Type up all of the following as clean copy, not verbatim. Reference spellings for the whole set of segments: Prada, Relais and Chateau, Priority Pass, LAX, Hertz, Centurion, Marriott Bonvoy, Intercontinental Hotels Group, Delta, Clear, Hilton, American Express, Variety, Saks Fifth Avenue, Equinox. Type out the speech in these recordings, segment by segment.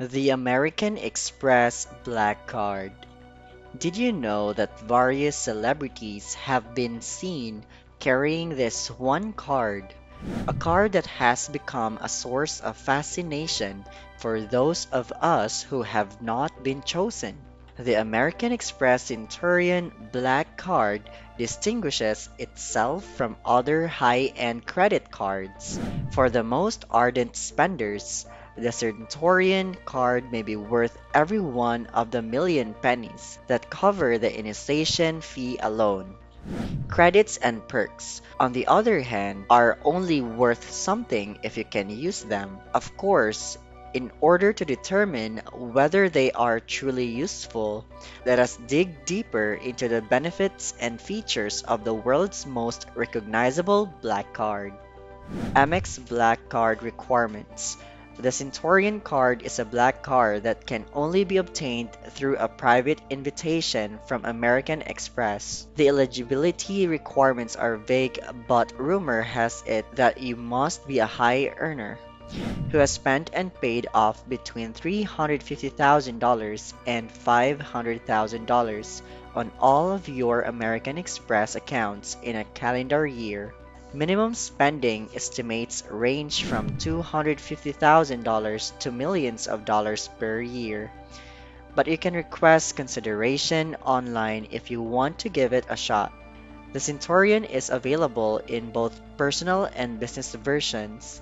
The American Express Black Card. Did you know that various celebrities have been seen carrying this one card? A card that has become a source of fascination for those of us who have not been chosen. The American Express Centurion Black Card distinguishes itself from other high-end credit cards. For the most ardent spenders, the Centurion card may be worth every one of the million pennies that cover the initiation fee alone. Credits and perks, on the other hand, are only worth something if you can use them. Of course, in order to determine whether they are truly useful, let us dig deeper into the benefits and features of the world's most recognizable Black Card. Amex Black Card requirements. The Centurion card is a black card that can only be obtained through a private invitation from American Express. The eligibility requirements are vague, but rumor has it that you must be a high earner who has spent and paid off between $350,000 and $500,000 on all of your American Express accounts in a calendar year. Minimum spending estimates range from $250,000 to millions of dollars per year, but you can request consideration online if you want to give it a shot. The Centurion is available in both personal and business versions,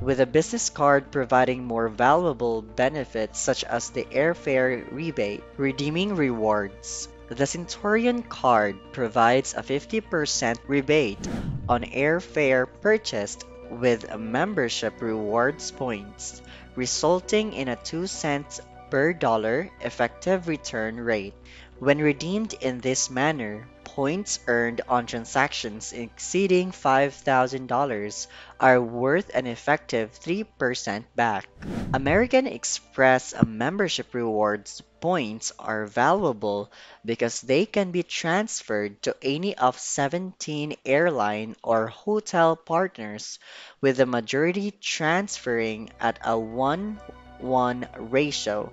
with a business card providing more valuable benefits such as the airfare rebate. Redeeming rewards. The Centurion card provides a 50% rebate on airfare purchased with membership rewards points, resulting in a 2 cents per dollar effective return rate. When redeemed in this manner, points earned on transactions exceeding $5,000 are worth an effective 3% back. American Express membership rewards points are valuable because they can be transferred to any of 17 airline or hotel partners, with the majority transferring at a 1-1 ratio.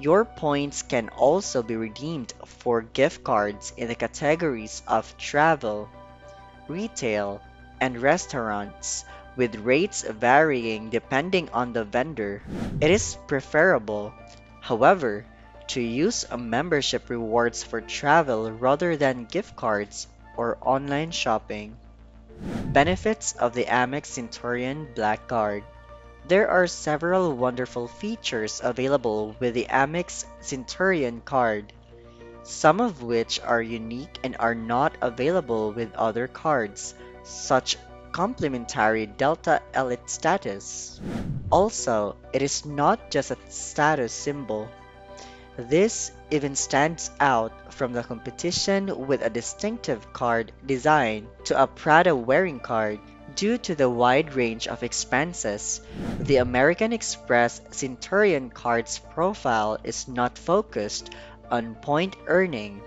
Your points can also be redeemed for gift cards in the categories of travel, retail, and restaurants, with rates varying depending on the vendor. It is preferable, however, to use membership rewards for travel rather than gift cards or online shopping. Benefits of the Amex Centurion Black Card. There are several wonderful features available with the Amex Centurion card, some of which are unique and are not available with other cards, such complimentary Delta Elite status. Also, it is not just a status symbol. This even stands out from the competition with a distinctive card design to a Prada wearing card. Due to the wide range of expenses, the American Express Centurion card's profile is not focused on point earning,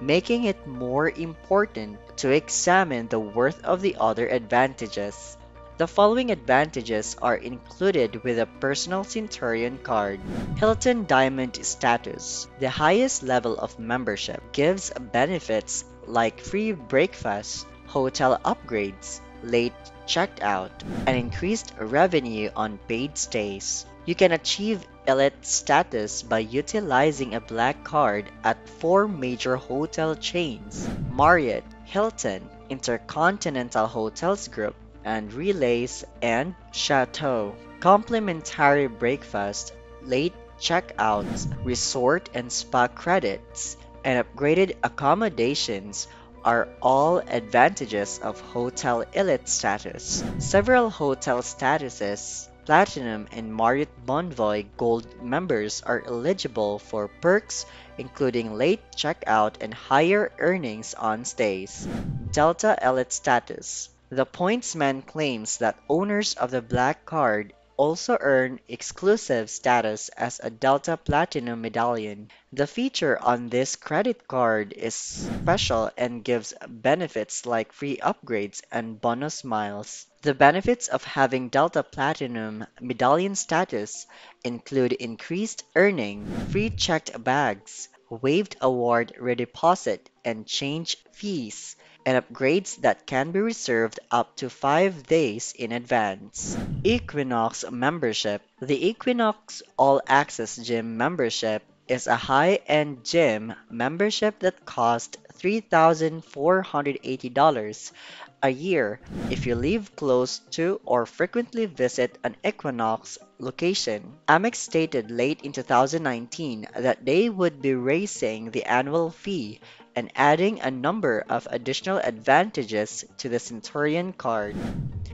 making it more important to examine the worth of the other advantages. The following advantages are included with a personal Centurion card. Hilton Diamond status. The highest level of membership gives benefits like free breakfast, hotel upgrades, late checkout, and increased revenue on paid stays. You can achieve elite status by utilizing a black card at 4 major hotel chains: Marriott, Hilton, Intercontinental Hotels Group, and Relais and Chateau. Complimentary breakfast, late checkouts, resort and spa credits, and upgraded accommodations are all advantages of hotel elite status. Several hotel statuses, Platinum and Marriott Bonvoy Gold members are eligible for perks including late checkout and higher earnings on stays. Delta Elite status. The pointsman claims that owners of the Black Card also earn exclusive status as a Delta Platinum Medallion. The feature on this credit card is special and gives benefits like free upgrades and bonus miles. The benefits of having Delta Platinum Medallion status include increased earning, free checked bags, waived award redeposit and change fees, and upgrades that can be reserved up to 5 days in advance. Equinox membership. The Equinox All Access Gym membership is a high-end gym membership that costs $3,480 a year if you live close to or frequently visit an Equinox location. Amex stated late in 2019 that they would be raising the annual fee and adding a number of additional advantages to the Centurion card.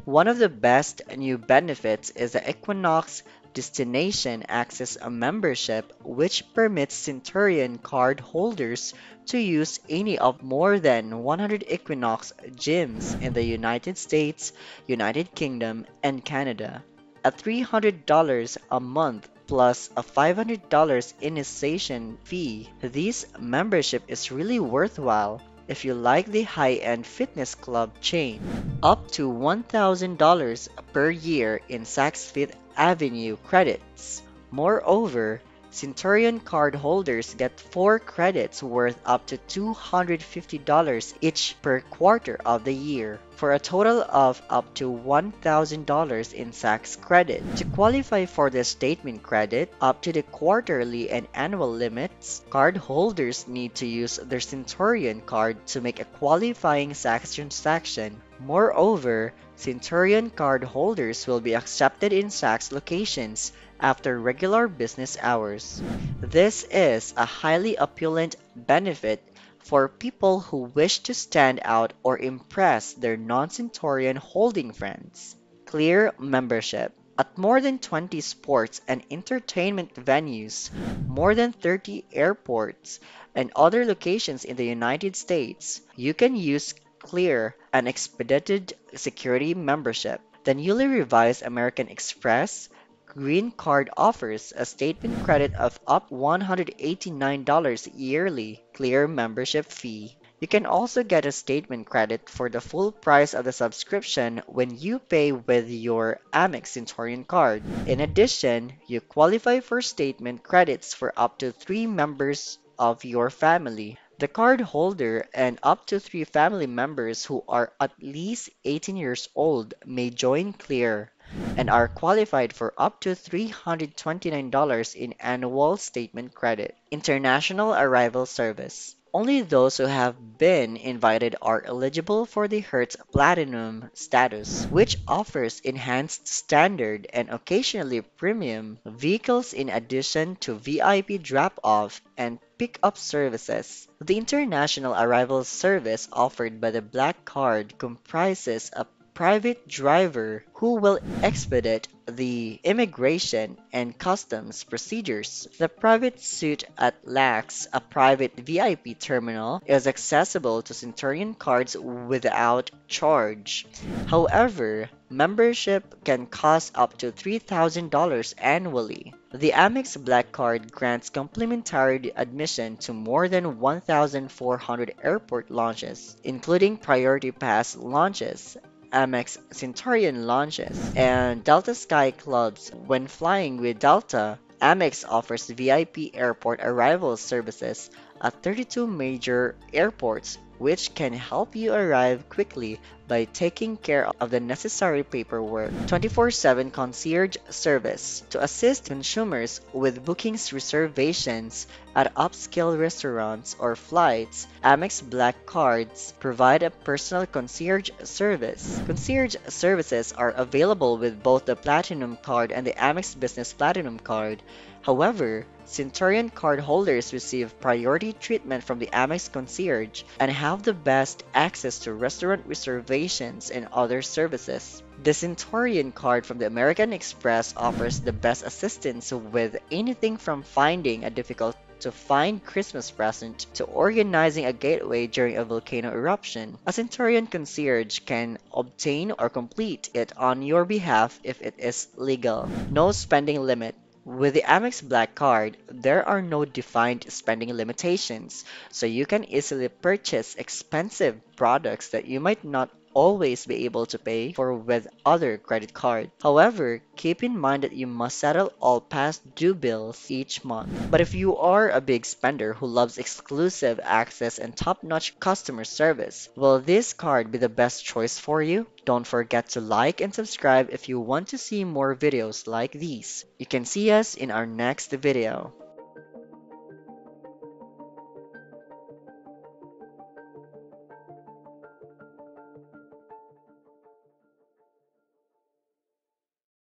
One of the best new benefits is the Equinox Destination Access membership, which permits Centurion card holders to use any of more than 100 Equinox gyms in the United States, United Kingdom, and Canada. At $300 a month plus a $500 initiation fee, this membership is really worthwhile if you like the high-end fitness club chain. Up to $1,000 per year in Saks Fifth Avenue credits. Moreover, Centurion card holders get 4 credits worth up to $250 each per quarter of the year, for a total of up to $1,000 in Saks credit. To qualify for the statement credit, up to the quarterly and annual limits, card holders need to use their Centurion card to make a qualifying Saks transaction. Moreover, Centurion card holders will be accepted in Saks locations after regular business hours. This is a highly appealing benefit for people who wish to stand out or impress their non-Centurion holding friends. Clear membership. At more than 20 sports and entertainment venues, more than 30 airports, and other locations in the United States, you can use Clear, an expedited security membership. The newly revised American Express Green Card offers a statement credit of up to $189 yearly Clear membership fee. You can also get a statement credit for the full price of the subscription when you pay with your Amex Centurion card. In addition, you qualify for statement credits for up to 3 members of your family. The card holder and up to 3 family members who are at least 18 years old may join Clear and are qualified for up to $329 in annual statement credit. International Arrival Service. Only those who have been invited are eligible for the Hertz Platinum status, which offers enhanced standard and occasionally premium vehicles in addition to VIP drop-off and pick-up services. The International Arrival Service offered by the Black Card comprises a private driver who will expedite the immigration and customs procedures. The private suite at LAX, a private VIP terminal, is accessible to Centurion cards without charge. However, membership can cost up to $3,000 annually. The Amex Black Card grants complimentary admission to more than 1,400 airport lounges, including Priority Pass lounges, Amex Centurion lounges, and Delta Sky Clubs. When flying with Delta, Amex offers VIP airport arrival services at 32 major airports, which can help you arrive quickly by taking care of the necessary paperwork. 24/7 concierge service to assist consumers with bookings, reservations at upscale restaurants or flights. Amex Black Cards provide a personal concierge service. Concierge services are available with both the Platinum Card and the Amex Business Platinum Card. However, Centurion card holders receive priority treatment from the Amex concierge and have the best access to restaurant reservations and other services. The Centurion card from the American Express offers the best assistance with anything from finding a difficult to find Christmas present to organizing a gateway during a volcano eruption. A Centurion concierge can obtain or complete it on your behalf if it is legal. No spending limit. With the Amex Black Card, there are no defined spending limitations, so you can easily purchase expensive products that you might not always be able to pay for with other credit card. However, keep in mind that you must settle all past due bills each month. But if you are a big spender who loves exclusive access and top-notch customer service, will this card be the best choice for you? Don't forget to like and subscribe if you want to see more videos like these. You can see us in our next video.